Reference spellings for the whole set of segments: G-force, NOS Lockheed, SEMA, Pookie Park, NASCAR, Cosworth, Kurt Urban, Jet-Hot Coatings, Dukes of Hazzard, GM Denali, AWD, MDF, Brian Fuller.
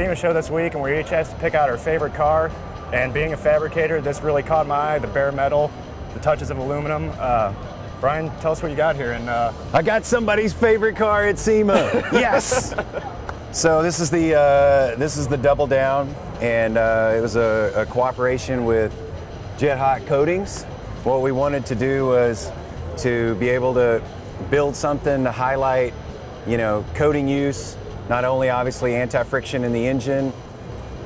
SEMA show this week, and we each has to pick out our favorite car. And being a fabricator, this really caught my eye, the bare metal, the touches of aluminum. Brian, tell us what you got here. And I got somebody's favorite car at SEMA. Yes. So this is the Double Down, and it was a cooperation with Jet-Hot Coatings. What we wanted to do was to be able to build something to highlight, you know, coating use, not only obviously anti-friction in the engine,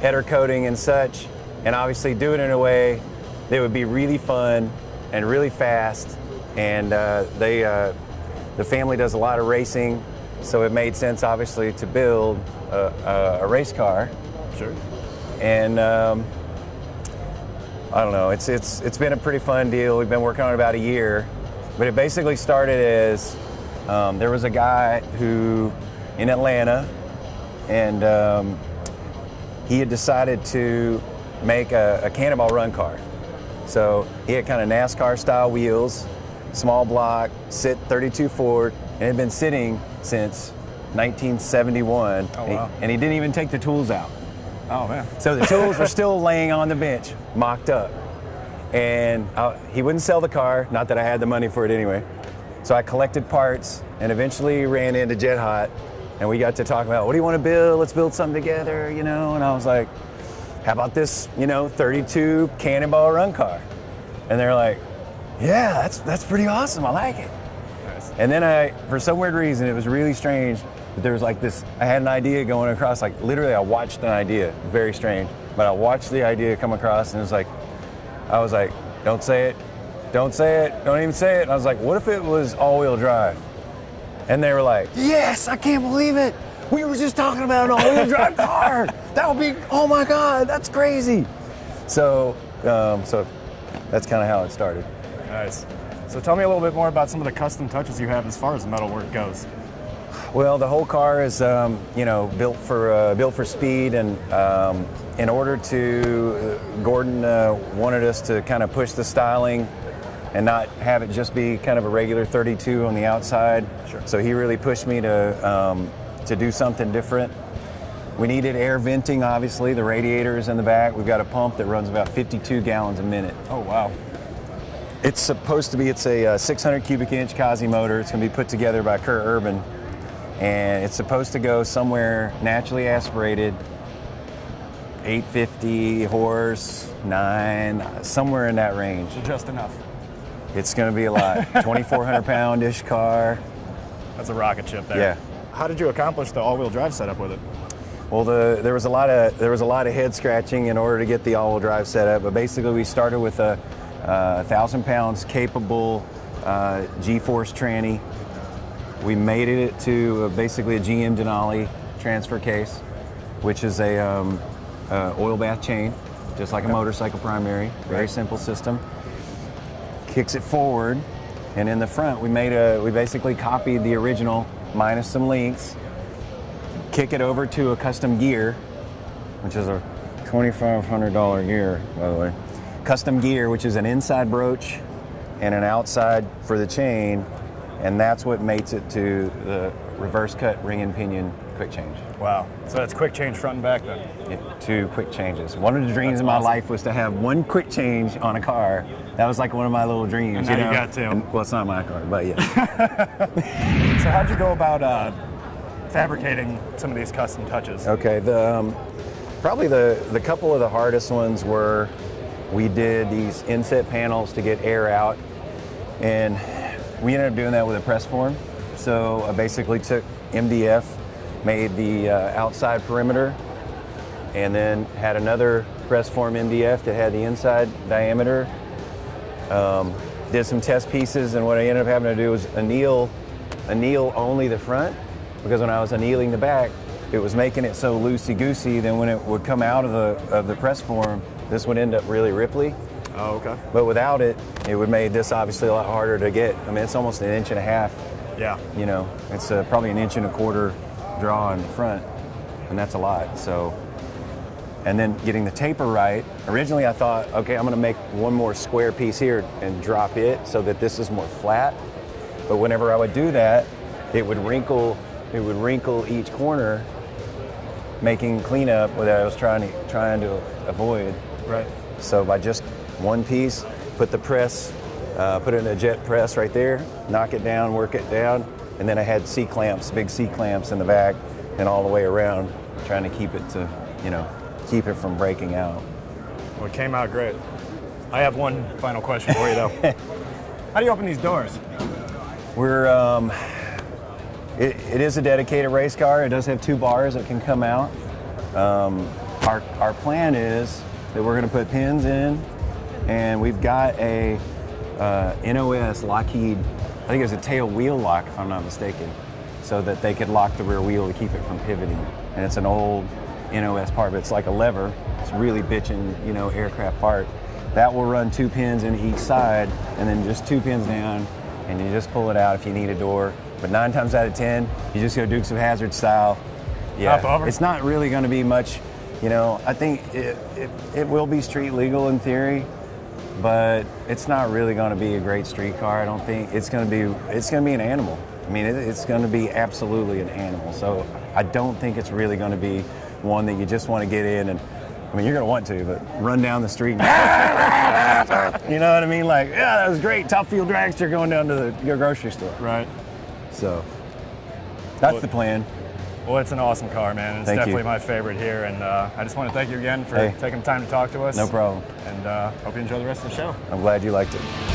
header coating and such, and obviously do it in a way that would be really fun and really fast. And the family does a lot of racing, so it made sense obviously to build a race car. Sure. And I don't know, it's been a pretty fun deal. We've been working on it about a year, but it basically started as there was a guy who in Atlanta, and he had decided to make a cannonball run car. So he had kind of NASCAR style wheels, small block, sit 32 Ford, and it had been sitting since 1971. Oh, wow. And he didn't even take the tools out. Oh man. So the tools were still laying on the bench, mocked up. And he wouldn't sell the car, not that I had the money for it anyway. So I collected parts and eventually ran into Jet Hot, and we got to talk about, what do you want to build? Let's build something together, you know? And I was like, how about this, you know, 32 cannonball run car? And they're like, yeah, that's pretty awesome, I like it. Nice. And then for some weird reason, it was really strange, but there was like this, I had an idea going across, like literally I watched an idea, very strange, but I watched the idea come across, and it was like, I was like, don't say it. Don't say it, don't even say it. And I was like, what if it was all-wheel drive? And they were like, yes, I can't believe it. We were just talking about an all-wheel drive car. That would be, oh my God, that's crazy. So that's kind of how it started. Nice. So tell me a little bit more about some of the custom touches you have as far as metalwork goes. Well, the whole car is, you know, built for speed, and in order to, Gordon wanted us to kind of push the styling and not have it just be kind of a regular 32 on the outside. Sure. So he really pushed me to do something different. We needed air venting, obviously. The radiator is in the back. We've got a pump that runs about 52 gallons a minute. Oh, wow. It's supposed to be, it's a 600 cubic inch Cosworth motor. It's gonna be put together by Kurt Urban. And it's supposed to go somewhere naturally aspirated, 850 horse, 9, somewhere in that range. Just enough. It's going to be a lot. 2,400-pound-ish car. That's a rocket ship there. Yeah. How did you accomplish the all-wheel drive setup with it? Well, there was a lot of head scratching in order to get the all-wheel drive setup. But basically, we started with a 1,000 pounds capable G-force tranny. We made it to basically a GM Denali transfer case, which is a oil bath chain, just like a motorcycle primary. Very simple system. Kicks it forward, and in the front we basically copied the original minus some links. Kick it over to a custom gear, which is a $2,500 gear, by the way. Custom gear, which is an inside broach and an outside for the chain, and that's what mates it to the reverse cut ring and pinion quick change. Wow. So that's quick change front and back then? Yeah, 2 quick changes. One of the dreams in my life was to have 1 quick change on a car. That was like one of my little dreams. And now you got to. Well, it's not my car, but yeah. So how'd you go about fabricating some of these custom touches? Okay, probably the couple of the hardest ones were, we did these inset panels to get air out, and we ended up doing that with a press form. So I basically took MDF, made the outside perimeter, and then had another press form MDF that had the inside diameter. Did some test pieces, and what I ended up having to do was anneal only the front, because when I was annealing the back, it was making it so loosey-goosey, then when it would come out of the press form, this would end up really ripply. Oh, okay. But without it, it would make this obviously a lot harder to get. I mean, it's almost an inch and a half. Yeah. You know, it's probably an inch and a quarter draw in the front, and that's a lot. So, and then getting the taper right. Originally I thought, okay, I'm gonna make one more square piece here and drop it so that this is more flat. But whenever I would do that, it would wrinkle each corner, making cleanup that I was trying to avoid. Right. So by just one piece, put the press, put it in a jet press right there, knock it down, work it down, and then I had C clamps, big C clamps in the back and all the way around, trying to keep it to, you know, keep it from breaking out. Well, it came out great. I have one final question for you though. How do you open these doors? We're, it is a dedicated race car. It does have two bars that can come out. Our plan is that we're gonna put pins in, and we've got a NOS Lockheed, I think it was a tail wheel lock if I'm not mistaken, so that they could lock the rear wheel to keep it from pivoting. And it's an old NOS part, but it's like a lever. It's really bitchin', you know, aircraft part. That will run two pins in each side, and then just two pins down, and you just pull it out if you need a door. But 9 times out of 10, you just go Dukes of Hazzard style. Yeah, hop over. It's not really going to be much, you know. I think it will be street legal in theory, but it's not really going to be a great street car. I don't think it's going to be an animal. I mean, it's going to be absolutely an animal. So I don't think it's really going to be one that you just want to get in and. I mean, you're gonna want to, but run down the street. And you know what I mean? Like, yeah, that was great. Top fuel dragster going down to your grocery store. Right. So that's the plan. Well, it's an awesome car, man. It's definitely my favorite here, and I just want to thank you again for taking the time to talk to us. No problem. And hope you enjoy the rest of the show. I'm glad you liked it.